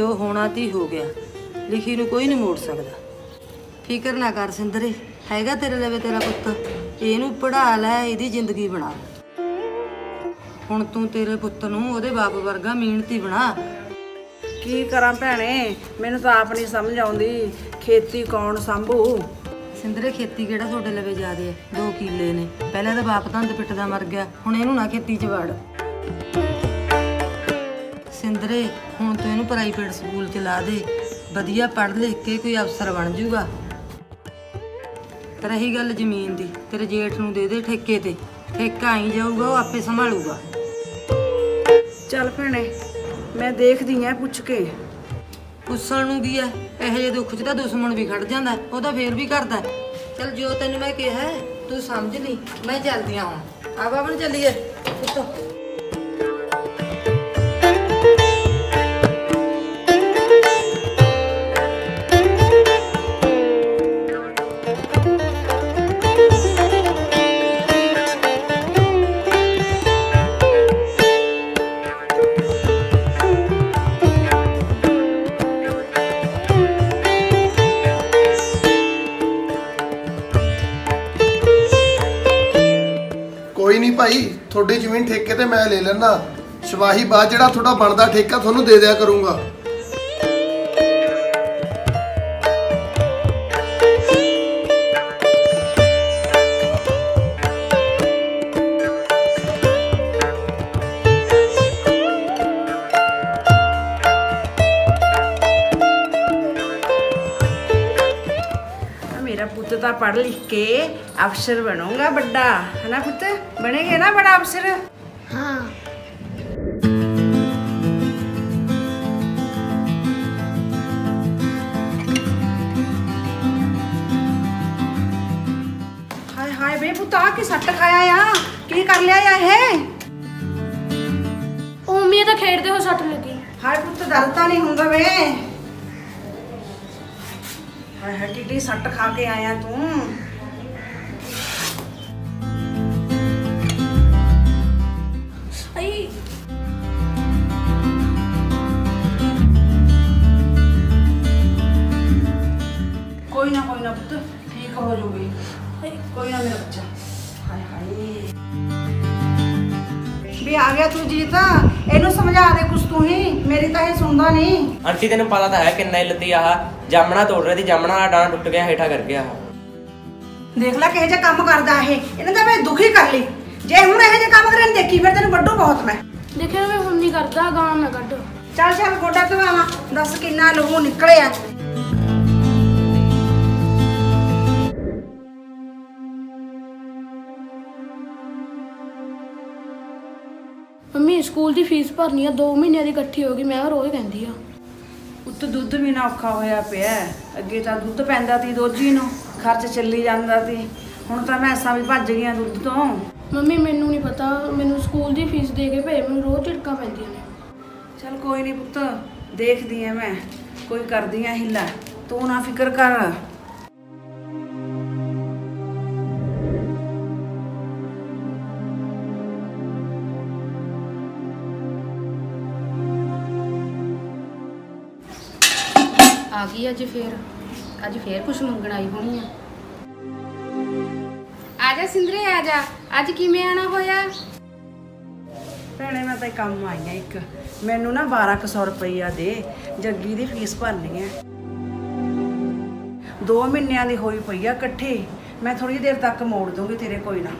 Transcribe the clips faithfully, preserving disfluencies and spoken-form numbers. जो होना ती हो गया, लिखी नू कोई नहीं मोड़ सकता। फिकर ना कर सिंदरे, हैगा तेरे लवे तेरा पुत्त, इनू पढ़ा लै, इहदी जिंदगी बना। हुण तू तेरे पुत्त नू ओहदे बाप वर्गा मेहनती बना। की करा भैणे, मैनू तां आप नहीं समझ आउंदी, खेती कौन संभू। सिंदरे खेती केड़ा तुहाडे लवे ज्यादा है, दो किले ने, पहले तां बाप धंद पिटदा मर गया, हुण इहनू ना खेती च वड़। सिंदरे हुण तूं इहनू प्राइवेट स्कूल च ला दे, वधिया पढ़ लिख के कोई अफसर बन जूगा। रही गल जमीन दी, तेरे जेठ नूं दे दे ठेके ते, ठेका आई जाऊगा, वो आपे संभालूगा। चल भैणे मैं देखदी हां पुछ के। पुछण नूं की है, इहो जिहे दुख च तां दुश्मन भी खड़ जांदा, ओह तां फेर भी करदा। चल जो तैनूं मैं कहा तू समझ ली, मैं चलदी हां हुण। आ बाबन चलीए पुत्तो। कोई नहीं भाई, थोड़ी जमीन ठेके ते मैं ले लेना, शवाही बाद जेड़ा थोड़ा बनदा ठेका थोनू दे दिया करूंगा। मेरा पुत्त तो पढ़ लिख के अफसर बनूंगा बड़ा, है ना पुत्त? बनेगा ना बड़ा अफसर? हाँ। हाय हाय बे पुत्ता की सट्ट खाया या की कर लिया या है? उम्मीद तो खेड़ते हो सट्ट लगी। हाय पुत्त डरता नहीं होगा बे। टीटी सट खा के आया तू। कोई ना कोई ना पुत्र ठीक हो जाओगी, कोई ना मेरा बच्चा। हाय हाय भी आ गया तू जीता, इनू समझा दे कुछ तू ही, मेरी तो ये सुनदा नहीं। आंटी तेन पता तो है किन्ना लती आ जामना तोड़ रही थी, जामना डां टुट गया, हेठा कर गया। देख ला कहे जे काम करदा है, इने ता मैं दुखी कर ली। जे हुन ए जे काम करन देखी फिर तेन बड्डू बहुत मैं। देखियो मैं हुन नहीं करदा, गां मैं कड्डो। चल चल गोडा धवावा, दस किन्ना लहू निकले आ। मम्मी स्कूल की फीस भरनी है, दो महीने की इकट्ठी होगी, मैं रोज कहती हूँ। उत्त दुध भी ना औखा होया पिया, अगे तो दुध पैंदा ती रोजी नूं, खर्च चली जांदा ती, हुण तां भैंसां भी भज गईआं दुध तों। मम्मी मैनूं नहीं पता, मैनूं स्कूल की फीस दे के भई मैनूं रोज झिड़कां पैंदियां ने। चल कोई नहीं पुत्त, देखदी आं मैं, कोई करदी आं हिला, तूं ना फिकर कर। आ गई अज फिर, अज फिर कुछ मंगण आई होनी है। आ जा सिंदरे आ जा, अज किवें आना होया? भैणे मैं तां काम आई हां, एक मैनू ना बारह सौ रुपया दे, जग्गी दी फीस भरनी है। दो महीनों की होई पई आ इकट्ठी, मैं थोड़ी देर तक मोड़ दूंगी तेरे कोई ना।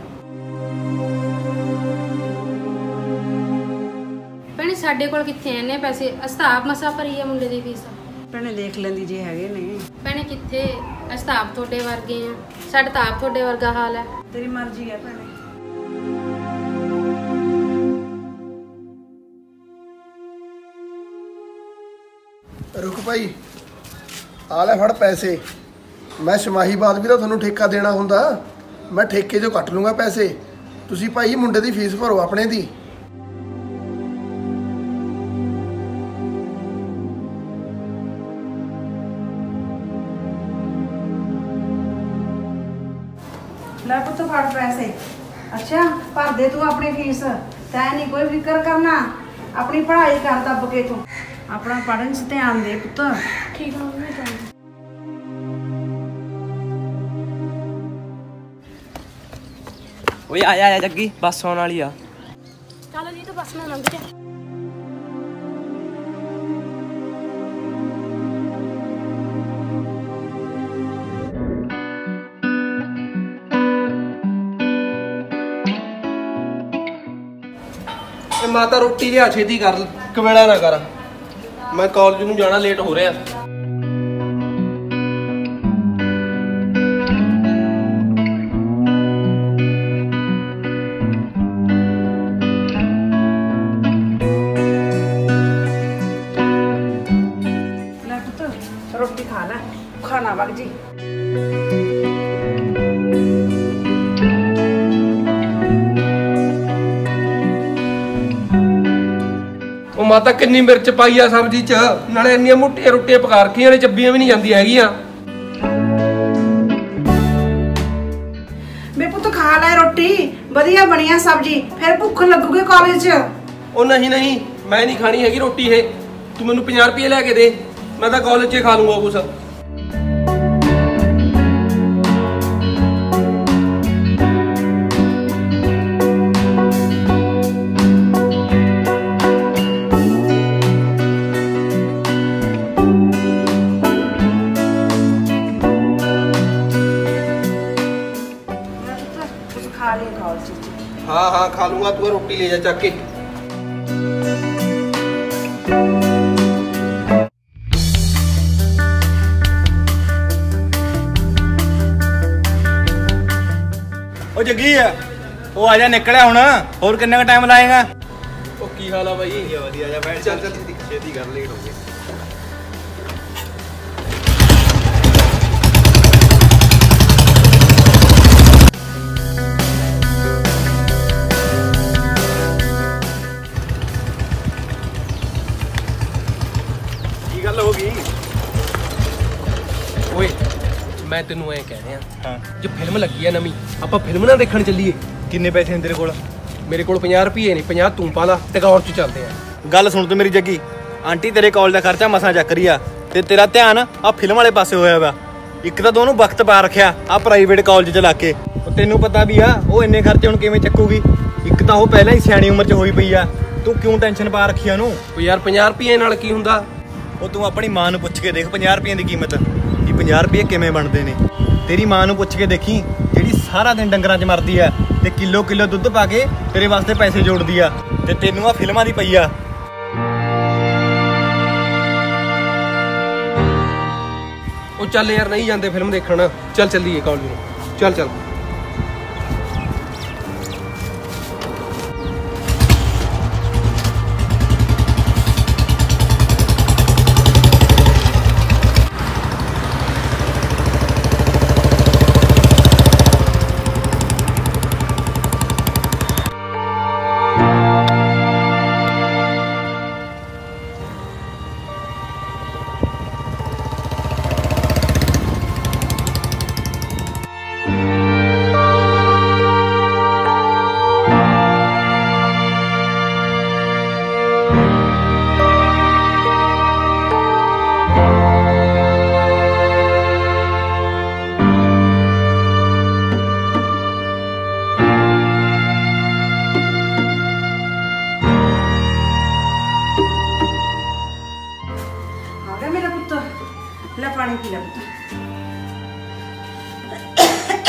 भैणे साडे कोल कित्थे इन्ने पैसे, अस्ताप मसा भरी है मुंडे दी फीस। ਭੈਣੇ देख ਲੈਂਦੀ ਜੇ ਹੈਗੇ ਨੇ। ਭੈਣੇ ਕਿੱਥੇ, ਅਸੀਂ ਤਾਂ ਆਪ ਤੁਹਾਡੇ ਵਰਗੇ ਆ, ਸਾਡਾ ਤਾਂ ਆਪ ਤੁਹਾਡੇ ਵਰਗਾ ਹਾਲ ਹੈ। ਤੇਰੀ ਮਰਜ਼ੀ ਹੈ ਭੈਣੇ। ਰੁਕ ਭਾਈ, ਆ ਲੈ ਫੜ ਪੈਸੇ, ਮੈਂ ਸ਼ਮਾਹੀ ਬਾਦ ਵੀ ਤਾਂ ਤੁਹਾਨੂੰ ਠੇਕਾ ਦੇਣਾ ਹੁੰਦਾ, ਮੈਂ ਠੇਕੇ ਚੋਂ ਕੱਟ ਲੂੰਗਾ ਪੈਸੇ। ਤੁਸੀਂ ਭਾਈ ਮੁੰਡੇ ਦੀ ਫੀਸ ਭਰੋ ਆਪਣੇ ਦੀ। पुत्त फड़ पैसे। अच्छा भर दे तू अपनी फीस, तैं नहीं कोई फिक्र करना, अपनी पढ़ाई कर दब के तू। अपना पढ़ने से ध्यान दे पुत्र। ठीक है मम्मी जाऊंगी। ओए आया आया जग्गी बस आने वाली आ। चलो जी तो बस में लंघ जा। माता रोटी लिया छेती कर कवेड़ा ना कर मैं कॉलेज नूं जाना लेट हो रहा। ला पुत्त रोटी खा ला खाना वग जी। माता किन्नी मिर्च पाई आ सब्जी च नाले इन्नियां मोटियां रोटियां पका रखियां ने चब्बियां भी नहीं जांदियां हैगियां। बे पुत्त खा ले रोटी वधिया बणीआ सब्जी फिर भुख लगूगी कॉलेज च। ओ नहीं नहीं मैं नहीं खानी हैगी रोटी है तू मैनू पचास रुपए लेके दे मैं तां कॉलेज च खा लूंगा कुछ। हाँ हाँ खा लूंगा तू रोटी ले जा चाके। ओ जग्गी ओ आजा निकलिया हुण होर किन्ना टाइम लाएगा। ओ की हाल है भाई वधिया जा बैठ चल चल छेती कर लेट हो गए। ओए मैं तेन ए कह रहा हाँ। जो फिल्म लगी है नवी आप फिल्म ना देखने चलीए। किन्ने पैसे हैं तेरे को? मेरे को पचास रुपये ने पचास तू पा ला टगौर च चलते हैं। गल सुन तू मेरी जग्गी आंटी तेरे कॉलेज का खर्चा मसा चक रही है ते तेरा ध्यान आ फिल्म वाले पासे होया वा। एक तो दोनों वक्त पा रखा आ प्राइवेट कॉलेज च ला के तेनों पता भी आ वो इन्ने खर्चे हुण किवें चकूगी। एक तो वह पहला ही सियाणी उम्र च होई पई आ तू क्यों टेंशन पा रखी ओनू। यार पचास रुपये नाल की हुंदा ਉਹ ਤੂੰ ਆਪਣੀ ਮਾਂ ਨੂੰ ਪੁੱਛ ਕੇ ਦੇਖ ਪੰਜਾਹ ਰੁਪਏ ਦੀ ਕੀਮਤ ਕਿ ਪੰਜਾਹ ਰੁਪਏ ਕਿਵੇਂ ਬਣਦੇ ਨੇ। ਤੇਰੀ ਮਾਂ ਨੂੰ ਪੁੱਛ ਕੇ ਦੇਖੀ ਜਿਹੜੀ ਸਾਰਾ ਦਿਨ ਡੰਗਰਾਂ 'ਚ ਮਰਦੀ ਆ ਤੇ ਕਿਲੋ ਕਿਲੋ ਦੁੱਧ ਪਾ ਕੇ ਤੇਰੇ ਵਾਸਤੇ ਪੈਸੇ ਜੋੜਦੀ ਆ ਤੇ ਤੈਨੂੰ ਆ ਫਿਲਮਾਂ ਦੀ ਪਈ ਆ। ਉਹ ਚੱਲ ਯਾਰ ਨਹੀਂ ਜਾਂਦੇ ਫਿਲਮ ਦੇਖਣ ਚੱਲ ਚੱਲੀਏ ਕਾਲਜ ਨੂੰ ਚੱਲ ਚੱਲ। पानी पी ला पुत्त। की हो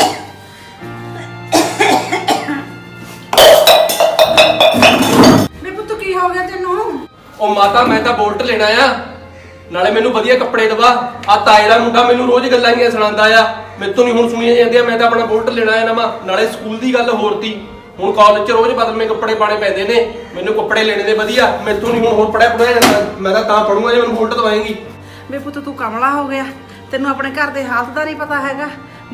गया तेनू? ओ माता मैं तां बोल्ट लेना आ नाले मैनू वधिया कपड़े दवा आ ताए दा मुंडा मैनू रोज गल्लां ही सुणांदा आ मेरे तो नहीं हुण सुणीआं जांदियां। मैं तां अपना बोल्ट लेना आ नवां नाले स्कूल दी गल होर ती हुण कालेज च रोज बदलमे कपड़े पाणे पैंदे ने मैनू कपड़े लेने दे वधिया मेरे तो नहीं हुण होर पढ़िआ पढ़ाया जांदा। मैं तां तां पढ़ूंगा जे मैनू बोल्ट दवाएंगी। बे पुत्त तू कमला हो गया तेनों अपने घर के हालत का नहीं पता हैगा।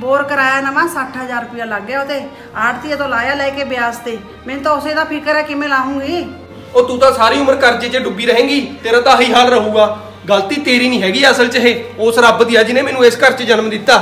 बोर कराया नवा साठ हज़ार रुपया लग गया उहदे आड़तीए तो लाया लैके ब्याज ते मैनूं तां उसे दा फिकर है किवें लाऊंगी। ओ तू तां सारी उम्र कर्जे च डुब्बी रहेंगी तेरा तां आही हाल रहूगा। गलती तेरी नहीं हैगी असल च इह उस रब दी आ जिहने मैनूं इस घर च जन्म दित्ता।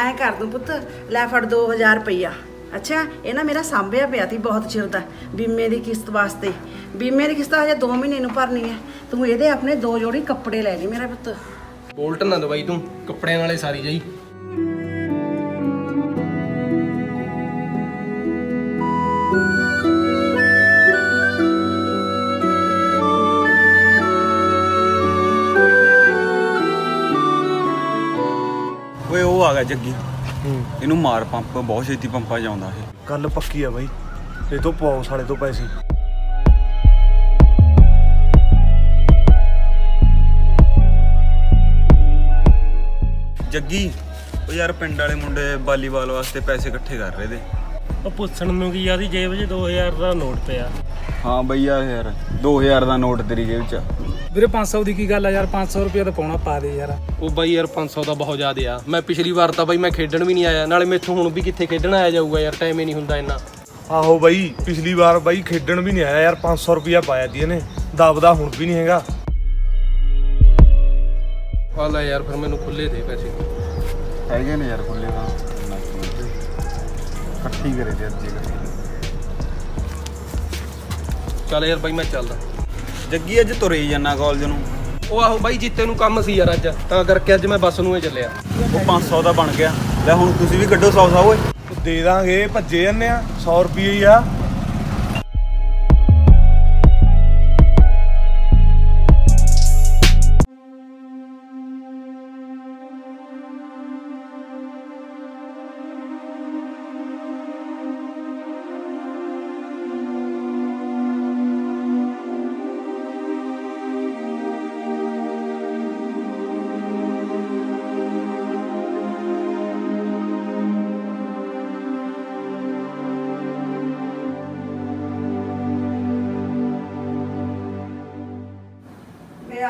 ऐ कर दूँ पुत लै फड़ दो हज़ार रुपया। अच्छा यह ना मेरा सांभिया पिया थी बहुत चिर दा बीमे की किस्त वास्ते, बीमे की किस्त हजे दो महीने नूं भरनी है। तू ये अपने दो जोड़ी कपड़े लै ली मेरा पुत। बोल्ट ना दवाई तू कपड़े नाले सारी जाई। आ गया जग्गी, इनू मार पंप बहुत छेती पंपा जांदा है। गल पक्की है बई, ये तो पाओ साले तो पैसे। जग्गी ओ यार पिंड वाले मुंडे वालीबाल वास्ते पैसे इकट्ठे कर रहे थे। ओ पुछण नूं की यादी जेब च दो हज़ार ਦਾ ਨੋਟ ਪਿਆ। हां ਬਈ यार दो हज़ार ਦਾ नोट तेरी जेब च। ਵੀਰੇ पाँच सौ ਦੀ ਕੀ ਗੱਲ ਆ ਯਾਰ, पाँच सौ ਰੁਪਏ ਤਾਂ ਪਾਉਣਾ ਪਾ ਦੇ ਯਾਰ। ਉਹ ਬਾਈ ਯਾਰ पाँच सौ ਦਾ ਬਹੁਤ ਜ਼ਿਆਦਾ ਆ। ਮੈਂ ਪਿਛਲੀ ਵਾਰ ਤਾਂ ਬਾਈ ਮੈਂ ਖੇਡਣ ਵੀ ਨਹੀਂ ਆਇਆ, ਨਾਲੇ ਮੈਥੋਂ ਹੁਣ ਵੀ ਕਿੱਥੇ ਖੇਡਣ ਆਇਆ ਜਾਊਗਾ ਯਾਰ, ਟਾਈਮ ਹੀ ਨਹੀਂ ਹੁੰਦਾ ਇੰਨਾ। ਆਹੋ ਬਾਈ ਪਿਛਲੀ ਵਾਰ ਬਾਈ ਖੇਡਣ ਵੀ ਨਹੀਂ ਆਇਆ ਯਾਰ, पाँच सौ ਰੁਪਿਆ ਪਾਇਆ ਦੀ ਇਹਨੇ, ਦਬਦਾ ਹੁਣ ਵੀ ਨਹੀਂ ਹੈਗਾ। ਆ ਲੈ ਯਾਰ ਫਿਰ ਮੈਨੂੰ ਖੁੱਲੇ ਦੇ ਪੈਸੇ। ਹੈਗੇ ਨੇ ਯਾਰ ਖੁੱਲੇ ਤਾਂ ਇਕੱਠੀ ਕਰੇ ਦੇ ਅੱਜ। ਚੱਲ ਯਾਰ ਬਾਈ ਮੈਂ ਚੱਲਦਾ। जग्गी अज तुरे जाना कॉलेज नूं। ओ आहो बाई जीते नूं कम सी यार अज, तां करके अज मैं बस नूं ही चलिया। ओ पाँच सौ दा बन गया, लै हुण तुसीं वी कड्डो सौ सौ। ओए दे दांगे भज्जे जन्ने आ, सौ रुपये ही आ।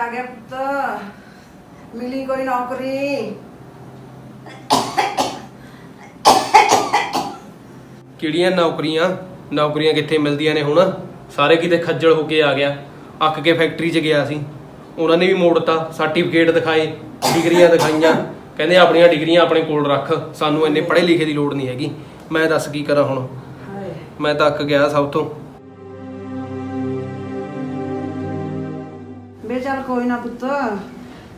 आ गया पुत्त, मिली कोई नौकरी? किड़ियां नौकरियां, नौकरियां कित्थे मिलदियां ने हुण, सारे किते खज्जल होके आ गया। अक्क के फैक्ट्री च गया सी, उन्होंने भी मोड़ता, सर्टिफिकेट दिखाए, डिग्रियां दिखाइयां, कहंदे अपणियां डिग्रियां अपने कोल रख, सानू इन्ने पढ़े लिखे दी लोड़ नहीं हैगी। मैं दस की करा हुण, मैं तां अक्क गया सब तों। चल कोई ना पुत्त,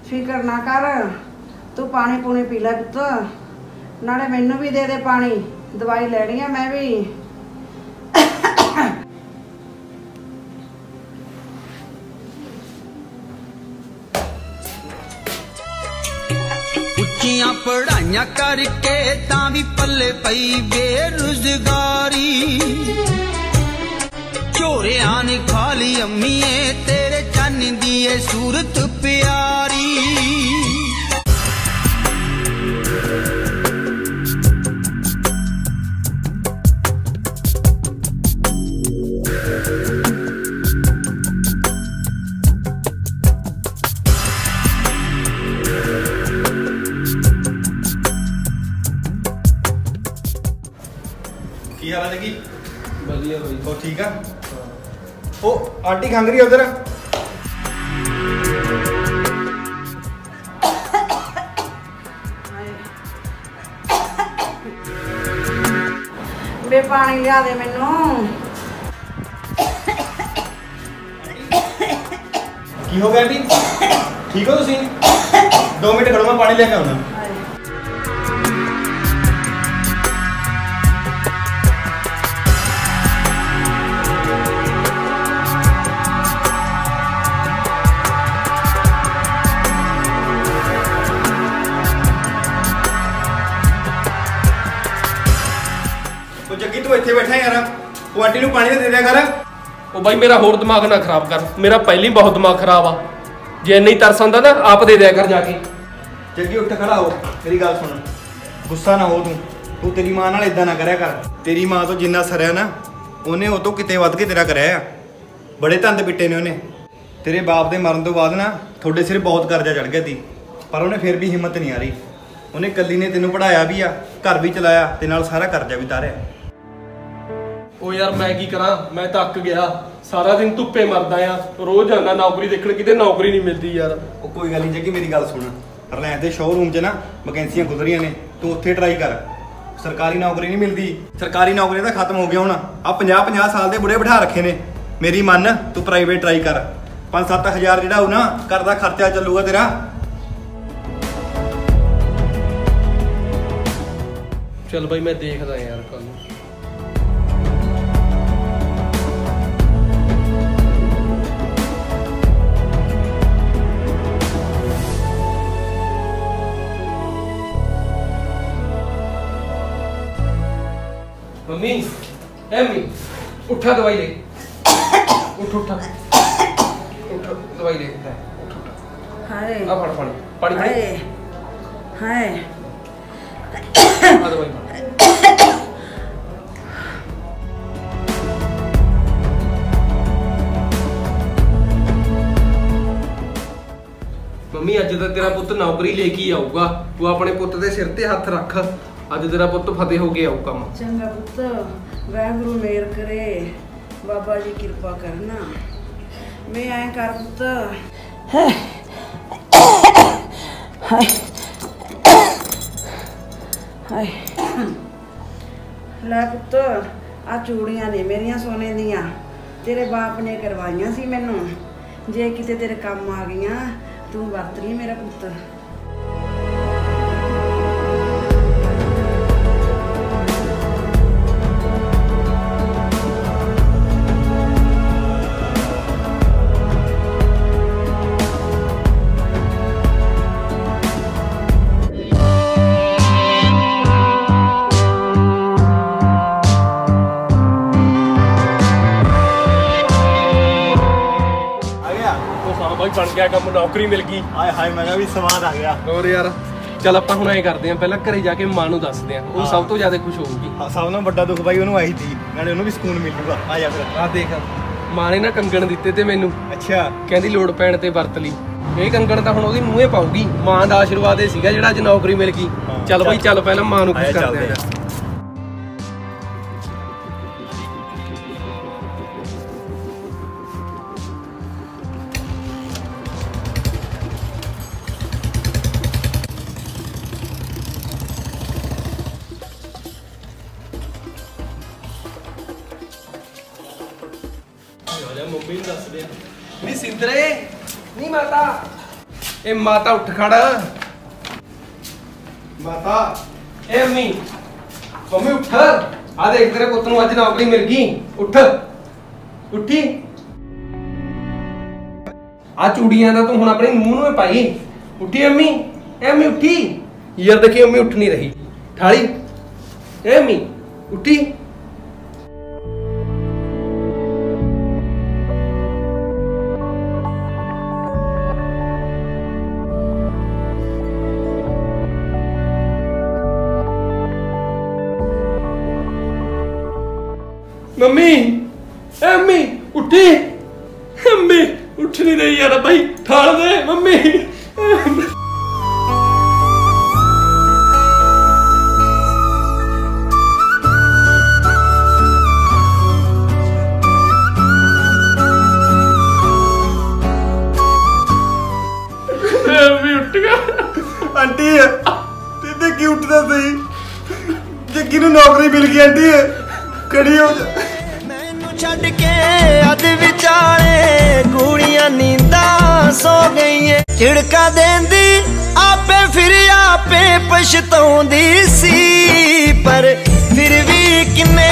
फिकर ना कर, तू पानी पूनी पी लै पुत्त, नाले मैनू भी दे दे पानी, दवाई लैनी है मैं भी। उच्चिया पढ़ाइया करके तां भी पल्ले पई बेरोजगारी, चोरिया ने खा ली अम्मीए तेरे चानी दी ए सूरत प्यारी। की हाल है जी? बढ़िया भाई। तो ठीक है ओ आंटी खंगरी उधर। बे पानी लिया दे मैनू। की हो गया आंटी, ठीक हो तुसी? दो मिनट खड़ो मैं पानी लेके आना। ਇੱਥੇ ਬੈਠਾ ਯਾਰ, ਉਹ ਆਂਟੀ ਨੂੰ ਪਾਣੀ ਦੇ ਦਿਆ ਕਰ। ਉਹ ਬਾਈ ਮੇਰਾ ਹੋਰ ਦਿਮਾਗ ਨਾ ਖਰਾਬ ਕਰ, ਮੇਰਾ ਪਹਿਲਾਂ ਹੀ ਬਹੁਤ ਦਿਮਾਗ ਖਰਾਬ ਆ। ਜੇ ਇੰਨੀ ਤਰਸ ਆਉਂਦਾ ਨਾ ਆਪ ਦੇ ਦਿਆ ਕਰ ਜਾ ਕੇ। ਜੱਗੀ ਉੱਠ ਖੜਾ ਹੋ, ਮੇਰੀ ਗੱਲ ਸੁਣ, ਗੁੱਸਾ ਨਾ ਹੋ ਤੂੰ ਤੂੰ ਤੇਰੀ ਮਾਂ ਨਾਲ ਇਦਾਂ ਨਾ ਕਰਿਆ ਕਰ। ਤੇਰੀ ਮਾਂ ਤੋਂ ਜਿੰਨਾ ਸਰਿਆ ਨਾ ਉਹਨੇ ਉਹ ਤੋਂ ਕਿਤੇ ਵੱਧ ਕੇ ਤੇਰਾ ਕਰਿਆ ਆ। ਬੜੇ ਧੰਦ ਪਿੱਟੇ ਨੇ ਉਹਨੇ। ਤੇਰੇ ਬਾਪ ਦੇ ਮਰਨ ਤੋਂ ਬਾਅਦ ਨਾ ਤੁਹਾਡੇ ਸਿਰ ਬਹੁਤ ਕਰਜ਼ਾ ਚੜ ਗਿਆ ਸੀ, ਪਰ ਉਹਨੇ ਫਿਰ ਵੀ ਹਿੰਮਤ ਨਹੀਂ ਹਾਰੀ। ਉਹਨੇ ਇਕੱਲੀ ਨੇ ਤੈਨੂੰ ਪੜ੍ਹਾਇਆ ਵੀ ਆ, ਘਰ ਵੀ ਚਲਾਇਆ, ਤੇ ਨਾਲ ਸਾਰਾ ਕਰਜ਼ਾ ਵੀ ਤਾਰਿਆ। ਉਹ ਯਾਰ ਮੈਂ ਕੀ ਕਰਾਂ, ਮੈਂ ਤਾਂ ਅੱਕ ਗਿਆ, ਸਾਰਾ ਦਿਨ ਧੁੱਪੇ ਮਰਦਾ ਆ, ਰੋਜ਼ ਆਉਂਦਾ ਨੌਕਰੀ ਦੇਖਣ, ਕਿਤੇ ਨੌਕਰੀ ਨਹੀਂ ਮਿਲਦੀ ਯਾਰ। ਉਹ ਕੋਈ ਗੱਲ ਨਹੀਂ ਜੱਗੀ ਮੇਰੀ ਗੱਲ ਸੁਣ, रिलायंस के शोरूम च ना वैकेंसियां गुजरिया ने, तू उत्थे ट्राई कर। सरकारी नौकरी नहीं मिलती, सरकारी नौकरी तो खत्म हो गया होना। आ पंजाह पंजाह साल के बुढ़े बिठा रखे ने, मेरी मन तू प्राइवेट ट्राई कर। पांच सत्त हज़ार जो ना घर का खर्चा चलूगा तेरा। चल भाई मैं देखता यार कल। मम्मी मम्मी उठा दवाई ले, उठ उठा उठ दवाई ले, उठ उठा। हाय आ फड़ फड़ पानी हाय हाय आ दवाई। मम्मी अज तेरा पुत नौकरी लेके आऊगा, तू अपने पुत दे सिर ते हाथ रख। अज तेरा पुत फतेह हो गया आऊ काम। चंगा पुत, वाहगुरु मेहर करे, बाबा जी कृपा करना। मैं आए कर पुत। हाय हाय लै पुत, आ चूड़ियां ने मेरिया सोने दियां, तेरे बाप ने करवाइया सी मैनू। जे किते तेरे काम आ गईया तू वरत ली मेरा पुत्र। बन गया काम, नौकरी मिल गई। हाय हाय मैं भी स्वाद आ गया। और यार चल ਆਪਾਂ ਹੁਣ ਇਹ ਕਰਦੇ ਆਂ, ਪਹਿਲਾਂ ਘਰੇ ਜਾ ਕੇ ਮਾਂ ਨੂੰ ਦੱਸਦੇ ਆਂ, ਉਹ ਸਭ ਤੋਂ ਜ਼ਿਆਦਾ ਖੁਸ਼ ਹੋਊਗੀ। ਸਭ ਨਾਲੋਂ ਵੱਡਾ ਦੁੱਖ ਬਾਈ ਉਹਨੂੰ ਆਈ ਸੀ, ਨਾਲੇ ਉਹਨੂੰ ਵੀ ਸਕੂਨ ਮਿਲੂਗਾ। ਆ ਜਾ ਫਿਰ ਆ ਦੇਖ, ਮਾਂ ਨੇ ਨਾ ਕੰਗਣ ਦਿੱਤੇ ਤੇ ਮੈਨੂੰ। ਅੱਛਾ, ਕਹਿੰਦੀ ਲੋੜ ਪੈਣ ਤੇ ਵਰਤ ਲਈ। ਇਹ ਕੰਗਣ ਤਾਂ ਹੁਣ ਉਹਦੀ ਮੂੰਹੇ ਪਾਉਗੀ, ਮਾਂ ਦਾ ਆਸ਼ੀਰਵਾਦ ਇਹ ਸੀਗਾ ਜਿਹੜਾ ਅੱਜ ਨੌਕਰੀ ਮਿਲ ਗਈ। ਚੱਲ ਬਾਈ ਚੱਲ ਪਹਿਲਾਂ ਮਾਂ ਨੂੰ ਖੁਸ਼ ਕਰਦੇ ਆਂ। नी माता, ए माता उठ खड़ा। माता ए मी मम्मी उठ, आ देख तेरे पुत नूं अज नौकरी मिल गई। उठ उठी, आ चूड़ियां दा तू हुण अपने मूंह नूं पाई। उठी अम्मी, ए मी उठी। यार देखी अम्मी उठ नहीं रही, ठाली। ए मी उठी। मम्मी मम्मी उठी, मम्मी उठ नहीं रही यार भाई, ठाल दे मम्मी। उठ गया आंटी, तेरे क्यों उठता सही जे कि नौकरी मिल गई आंटी। खड़ी हो जा छड़ के अद विचारे गूड़िया नींदा सो गई है। झिड़का देंदी आपे फिर आपे पछताउंदी सी, पर फिर भी किन्ने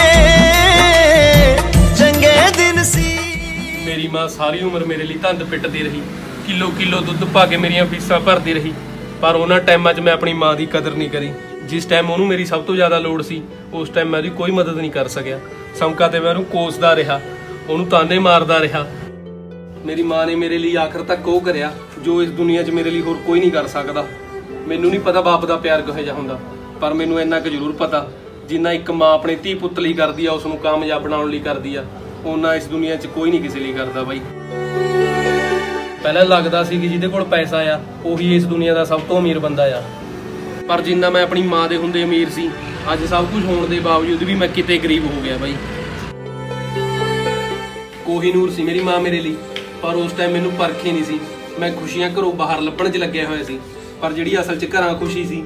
चंगे दिन सी। मेरी मां सारी उम्र मेरे लिए तंद पिटदी रही, किलो किलो दुध पा के मेरिया फीसा भरती रही, पर उन्हां टाइमां च मैं अपनी मां की कदर नहीं करी। जिस टाइम उन्होंने मेरी सब तो ज़्यादा लोड़ सी, उस टाइम मैं उसकी कोई मदद नहीं कर सकिया। समका तो मैं उन्होंने कोसदा रहा, उन्होंने ताने मारदा रहा। मेरी माँ ने मेरे लिए आखिर तक वो करिया जो इस दुनिया च मेरे लिए होर कोई नहीं कर सकता। मैनू नहीं पता बाप का प्यार किहो जिहा हुंदा, पर मैनू इन्ना क जरूर पता जिन्ना एक माँ अपने धी पुत्त लई करदी आ, उसनूं कामयाब बनाउण लई करदी आ, उन्ना इस दुनिया च कोई नहीं किसी लई करदा बाई। पहला लगदा सी कि जिहदे कोल पैसा आ उही इस दुनिया का सब तो अमीर बंदा आ, पर जिन्ना मैं अपनी माँ के होंदे अमीर सी, अज सब कुछ होने के बावजूद भी मैं किते गरीब हो गया भाई। कोहिनूर सी मेरी माँ मेरे लिए, पर उस टाइम मैनू परख ही नहीं सी। मैं खुशियां घरों बाहर लभण च लग्या होया सी, पर जी असल च घर खुशी सी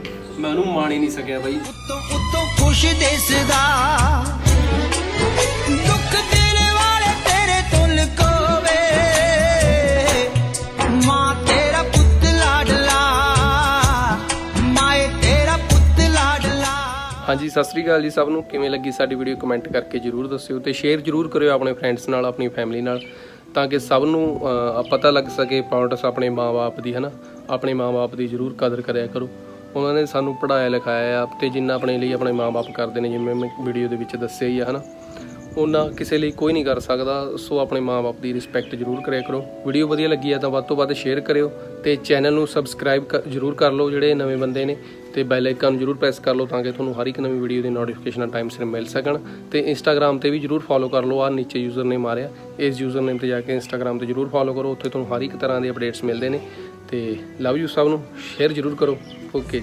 मैं उन्होंने मान ही नहीं सकिया बई। उत्तों उत्तों खुश देसदा दुख तेरे वाले तेरे तुल कोवे मां तेरा पुत लाडला माए तेरा पुत लाडला। हाँ जी सत श्री अकाल जी सब नूं, किवें लगी साडी वीडियो कमेंट करके जरूर दस्सिओ ते शेयर जरूर करिओ अपने फ्रेंड्स नाल अपनी फैमिली नाल ताकि सब नूं पता लग सके पाउंडस अपने माँ बाप की है ना। अपने माँ बाप की जरूर कदर कराया करो, उन्होंने सानू पढ़ाया लिखाया तो जिन्ना अपने लिए अपने माँ बाप करते हैं जिमें मैं वीडियो के दस्या ही है ना, उन्ना किसी लिए कोई नहीं कर सकता। सो अपने माँ बाप की रिस्पैक्ट जरूर कराया करो। वीडियो वधिया लगी है तो वध तो वध शेयर करो तो चैनल में सबसक्राइब कर जरूर कर लो जोड़े नवे बंदे ने, तो बैल आइकन जरूर प्रेस कर लो ताकि तुहानू हर एक नवी वीडियो की नोटिफिकेशन टाइम सिर मिल सकन। तो इंस्टाग्राम पर भी जरूर फॉलो कर लो, आ नीचे यूजर नेम आ रहा इस यूजर नेम पर जाके इंस्टाग्राम पर जरूर फॉलो करो, उत्थे तुहानू हर एक तरह के अपडेट्स मिलते हैं। तो लव यू सबनों, शेयर जरूर करो। ओके।